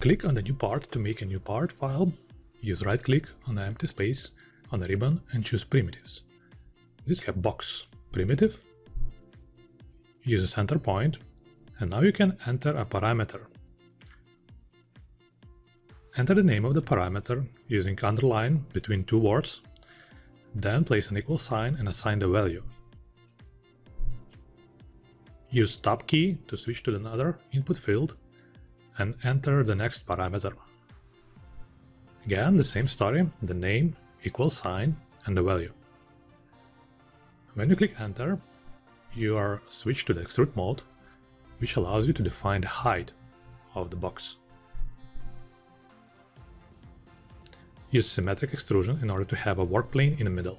Click on the new part to make a new part file, use right click on the empty space on the ribbon and choose primitives. This have box, primitive, use a center point, and now you can enter a parameter. Enter the name of the parameter using underline between two words, then place an equal sign and assign the value. Use tab key to switch to another input field and enter the next parameter. Again, the same story, the name, equal sign and the value. When you click enter, you are switched to the extrude mode, which allows you to define the height of the box. Use symmetric extrusion in order to have a work plane in the middle.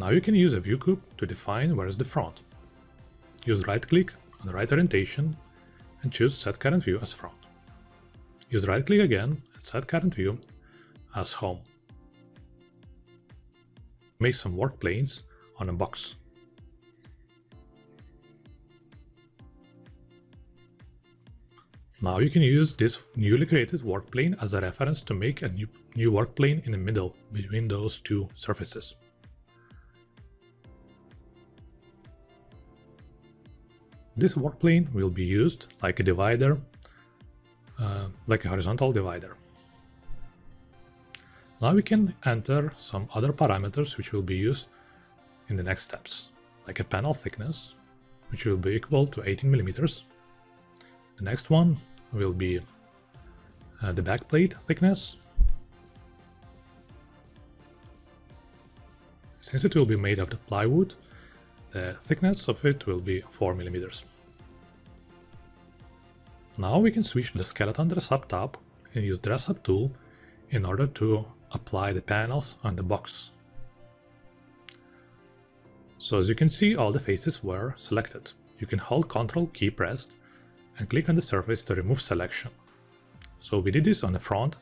Now you can use a view cube to define where is the front. Use right click on the right orientation and choose set current view as front. Use right click again and set current view as home. Make some work planes on a box. Now you can use this newly created work plane as a reference to make a new work plane in the middle between those two surfaces. This work plane will be used like a divider, like a horizontal divider. Now we can enter some other parameters which will be used in the next steps, like a panel thickness, which will be equal to 18 millimeters. The next one will be the backplate thickness. Since it will be made of the plywood, the thickness of it will be 4 millimeters. Now we can switch to the Skeleton Dress Up tab and use Dress Up tool in order to apply the panels on the box. So as you can see, all the faces were selected. You can hold Ctrl key pressed and click on the surface to remove selection. So we did this on the front.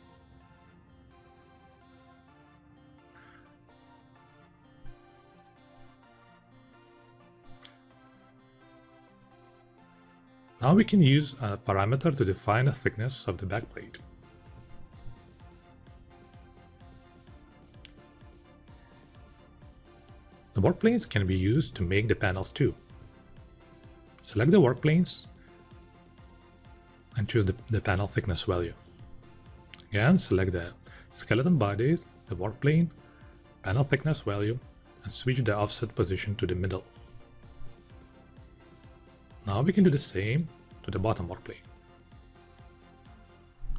Now we can use a parameter to define the thickness of the backplate. The workplanes can be used to make the panels too. Select the workplanes and choose the panel thickness value. Again, select the skeleton body, the work plane, panel thickness value, and switch the offset position to the middle. Now we can do the same to the bottom work plane.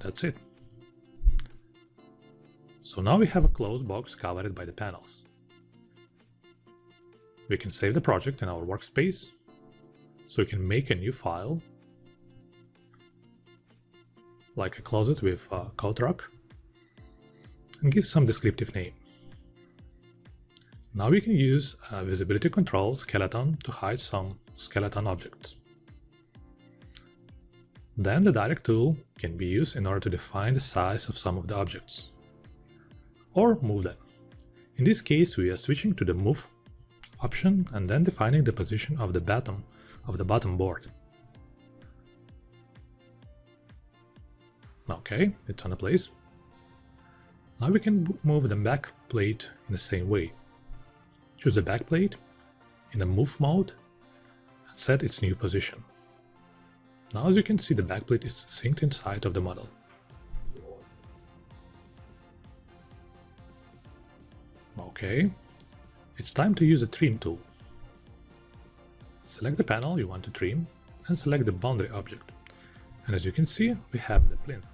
That's it. So now we have a closed box covered by the panels. We can save the project in our workspace, so we can make a new file, like a closet with a coat rack, and give some descriptive name. Now we can use a visibility control skeleton to hide some skeleton objects. Then the direct tool can be used in order to define the size of some of the objects, or move them. In this case, we are switching to the move option and then defining the position of the bottom board. Okay, it's on a place. Now we can move the back plate in the same way. Choose the back plate in the move mode and set its new position. Now as you can see, the back plate is synced inside of the model. Okay, it's time to use the trim tool. Select the panel you want to trim and select the boundary object. And as you can see, we have the plinth.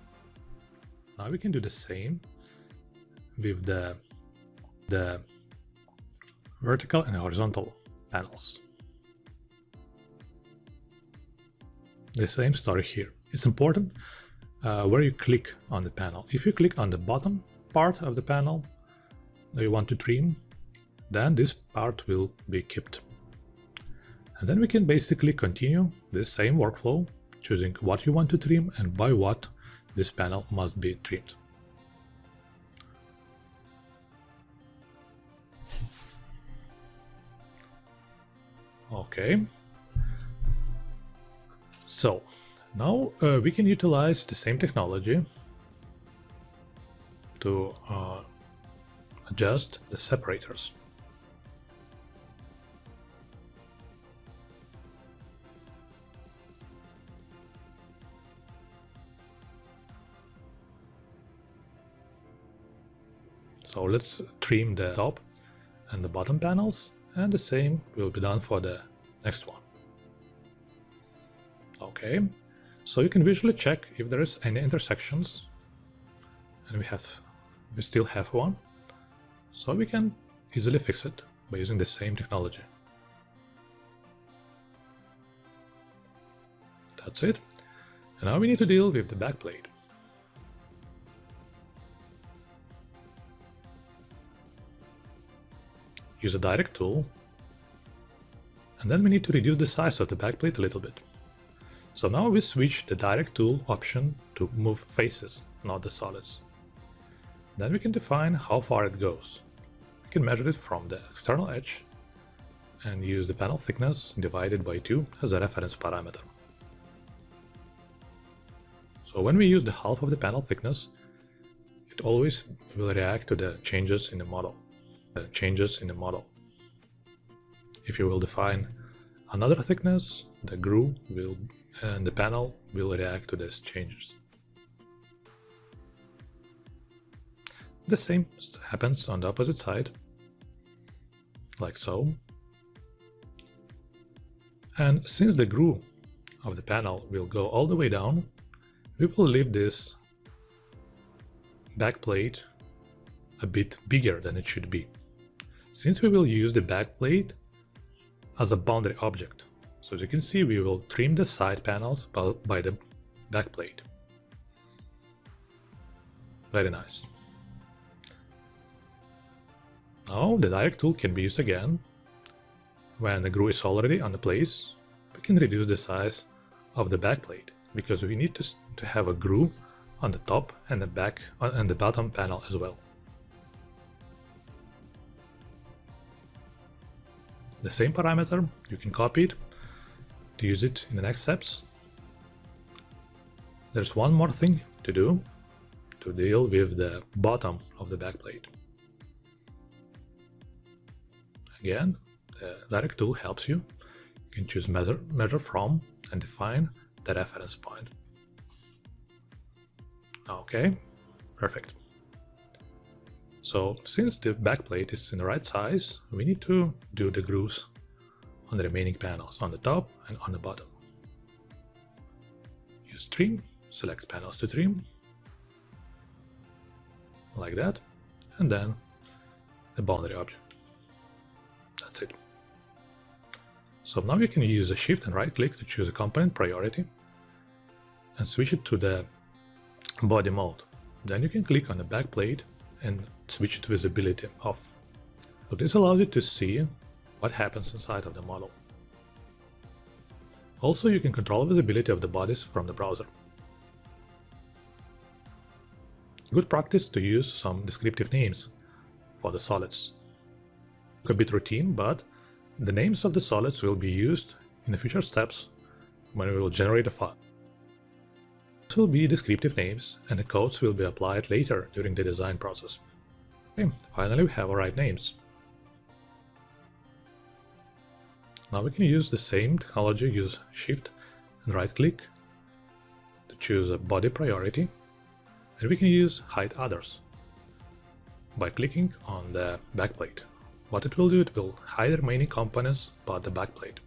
Now we can do the same with the vertical and horizontal panels. The same story here. It's important where you click on the panel. If you click on the bottom part of the panel that you want to trim, then this part will be kept. And then we can basically continue this same workflow, choosing what you want to trim and by what this panel must be trimmed. Okay, so Now we can utilize the same technology to adjust the separators. So let's trim the top and the bottom panels, and the same will be done for the next one. Okay, so you can visually check if there is any intersections, and we still have one, so we can easily fix it by using the same technology. That's it. And now we need to deal with the back plate. Use a direct tool, and then we need to reduce the size of the backplate a little bit. So now we switch the direct tool option to move faces, not the solids. Then we can define how far it goes. We can measure it from the external edge and use the panel thickness divided by 2 as a reference parameter. So when we use the half of the panel thickness, it always will react to the changes in the model. If you will define another thickness, the groove will and the panel will react to these changes. The same happens on the opposite side, like so. And since the groove of the panel will go all the way down, we will leave this back plate a bit bigger than it should be, since we will use the back plate as a boundary object. So as you can see, we will trim the side panels by the back plate. Very nice. Now the direct tool can be used again. When the groove is already on the place, we can reduce the size of the back plate, because we need to have a groove on the top and the back and the bottom panel as well. The same parameter, you can copy it to use it in the next steps. There's one more thing to do to deal with the bottom of the backplate. Again, the direct tool helps you. You can choose measure from and define the reference point. Okay, perfect. So, since the backplate is in the right size, we need to do the grooves on the remaining panels, on the top and on the bottom. Use trim, select panels to trim, like that, and then the boundary object. That's it. So now you can use a shift and right click to choose a component priority and switch it to the body mode. Then you can click on the backplate and switch it to visibility off. So this allows you to see what happens inside of the model. Also, you can control visibility of the bodies from the browser. Good practice to use some descriptive names for the solids. A bit routine, but the names of the solids will be used in the future steps when we will generate a file. Will be descriptive names, and the codes will be applied later during the design process. Okay, finally we have our right names. Now we can use the same technology, use shift and right click to choose a body priority, and we can use hide others by clicking on the backplate. What it will do, it will hide the remaining components but the backplate.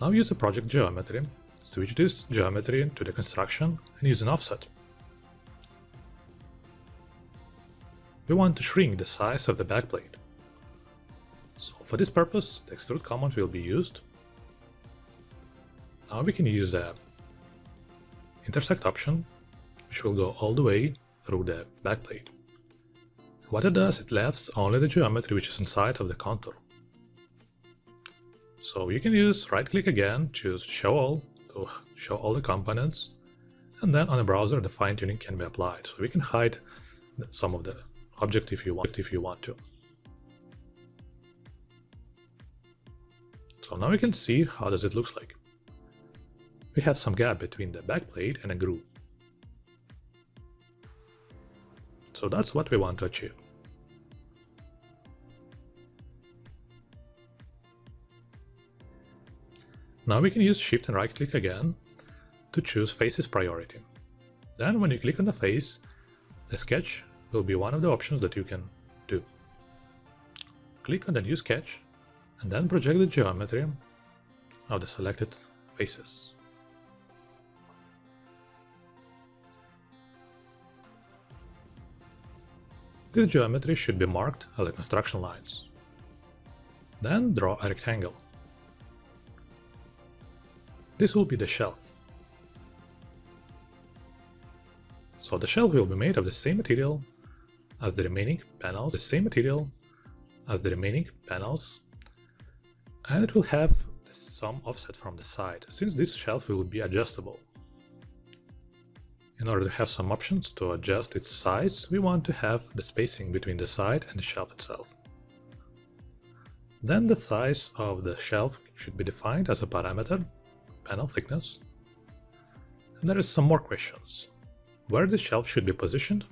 Now use the project geometry. Switch this geometry to the construction and use an offset. We want to shrink the size of the backplate. So for this purpose, the extrude command will be used. Now we can use the intersect option, which will go all the way through the backplate. What it does, it leaves only the geometry which is inside of the contour. So you can use right click again, choose show all, to show all the components, and then on the browser the fine-tuning can be applied, so we can hide some of the object if you want to. So now we can see how does it looks like. We have some gap between the backplate and a groove. So that's what we want to achieve. Now we can use Shift and right click again to choose Faces priority. Then when you click on the face, the sketch will be one of the options that you can do. Click on the new sketch and then project the geometry of the selected faces. This geometry should be marked as the construction lines. Then draw a rectangle. This will be the shelf. So the shelf will be made of the same material as the remaining panels, and it will have some offset from the side, since this shelf will be adjustable. In order to have some options to adjust its size, we want to have the spacing between the side and the shelf itself. Then the size of the shelf should be defined as a parameter, panel thickness. And there is some more questions: where the shelf should be positioned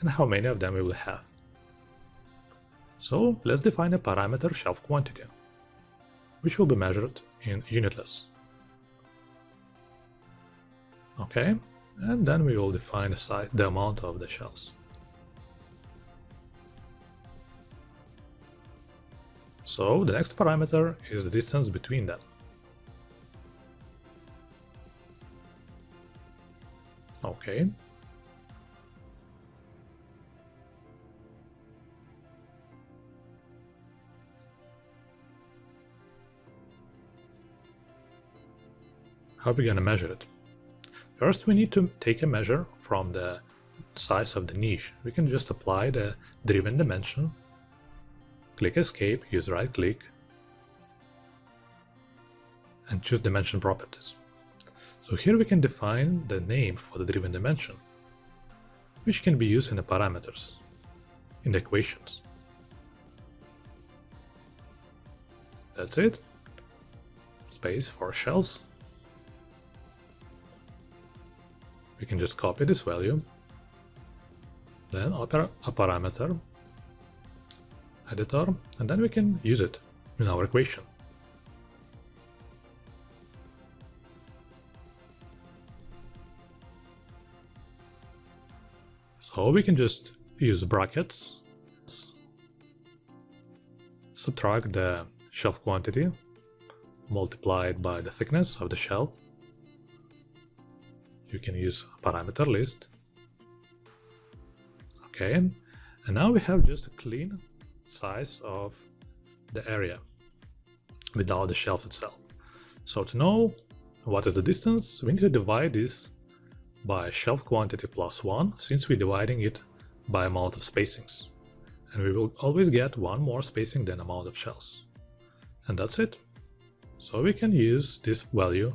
and how many of them we will have. So let's define a parameter shelf quantity, which will be measured in unitless. Okay, and then we will define the amount of the shelves. So the next parameter is the distance between them. Okay. How are we gonna measure it? First, we need to take a measure from the size of the niche. We can just apply the driven dimension, click Escape, use right click, and choose Dimension Properties. So here we can define the name for the driven dimension, which can be used in the parameters, in the equations. That's it. Space for shelves. We can just copy this value, then open a parameter editor, and then we can use it in our equation. So we can just use brackets, subtract the shelf quantity, multiply it by the thickness of the shelf. You can use a parameter list. Okay, and now we have just a clean size of the area without the shelf itself. So to know what is the distance, we need to divide this by shelf quantity plus 1, since we're dividing it by amount of spacings, and we will always get one more spacing than amount of shelves. And that's it. So we can use this value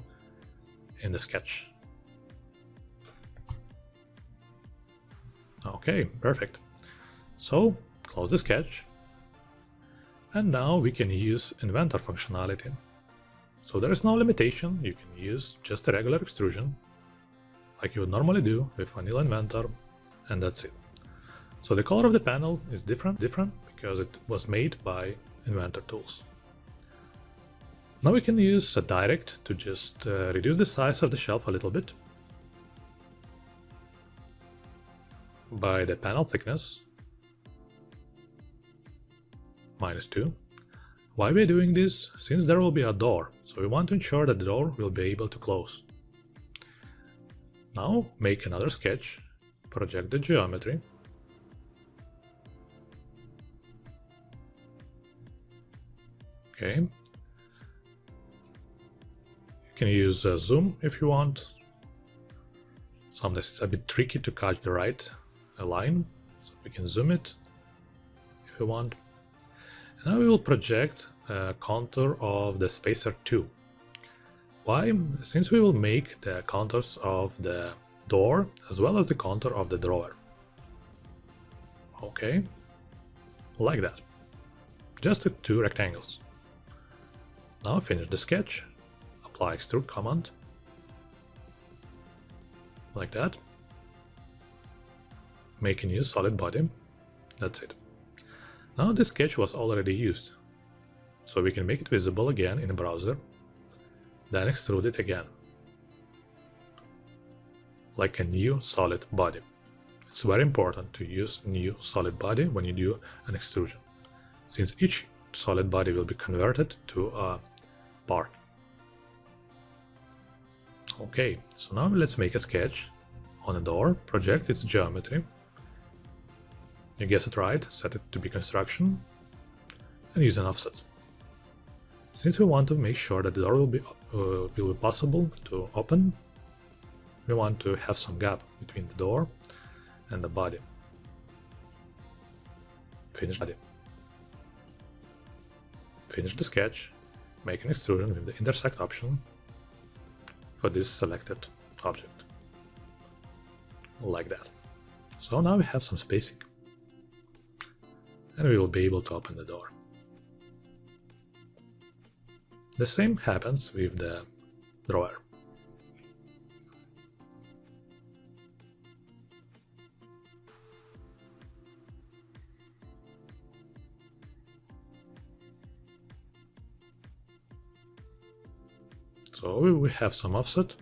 in the sketch. Okay, perfect. So close the sketch, and now we can use inventor functionality. So there is no limitation, you can use just a regular extrusion like you would normally do with vanilla inventor, and that's it. So the color of the panel is different because it was made by inventor tools. Now we can use a direct to just reduce the size of the shelf a little bit by the panel thickness -2. Why we are doing this? Since there will be a door, so we want to ensure that the door will be able to close. Now make another sketch, project the geometry, okay, you can use a zoom if you want, sometimes it's a bit tricky to catch the right line, so we can zoom it if you want. And now we will project a contour of the spacer 2. Why? Since we will make the contours of the door as well as the contour of the drawer. Okay, like that. Just the two rectangles. Now finish the sketch, apply extrude command, like that, making you a solid body. That's it. Now this sketch was already used, so we can make it visible again in the browser, then extrude it again, like a new solid body. It's very important to use new solid body when you do an extrusion, since each solid body will be converted to a part. Okay, so now let's make a sketch on a door, project its geometry. You guess it right, set it to be construction, and use an offset. Since we want to make sure that the door will be possible to open, we want to have some gap between the door and the body. Finish the body. Finish the sketch, make an extrusion with the intersect option for this selected object. Like that. So now we have some spacing, and we will be able to open the door. The same happens with the drawer. So we have some offset.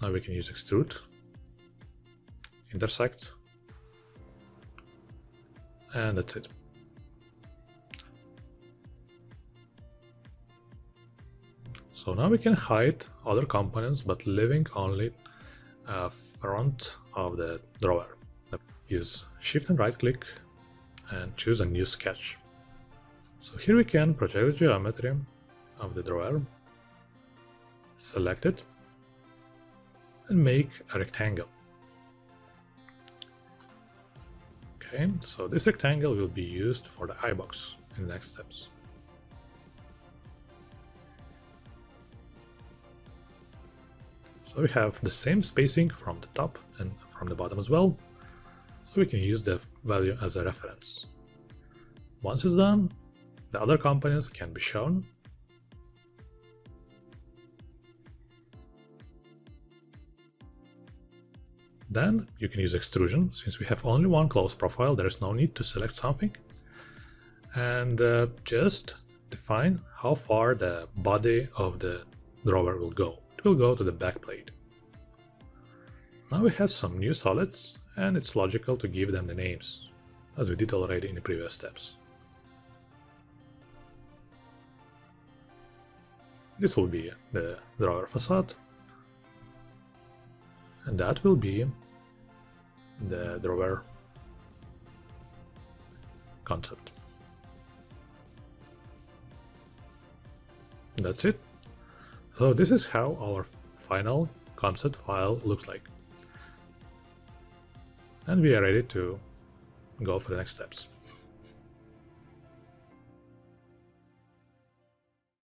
Now we can use extrude, intersect, and that's it. So now we can hide other components, but leaving only front of the drawer. Use shift and right click and choose a new sketch. So here we can project the geometry of the drawer, select it, and make a rectangle. Okay, so this rectangle will be used for the eye box in the next steps. So we have the same spacing from the top and from the bottom as well, so we can use the value as a reference. Once it's done, the other components can be shown. Then you can use extrusion. Since we have only one closed profile, there is no need to select something, and just define how far the body of the drawer will go. It will go to the back plate. Now we have some new solids, and it's logical to give them the names, as we did already in the previous steps. This will be the drawer facade, and that will be the drawer concept. That's it. So this is how our final concept file looks like, and we are ready to go for the next steps.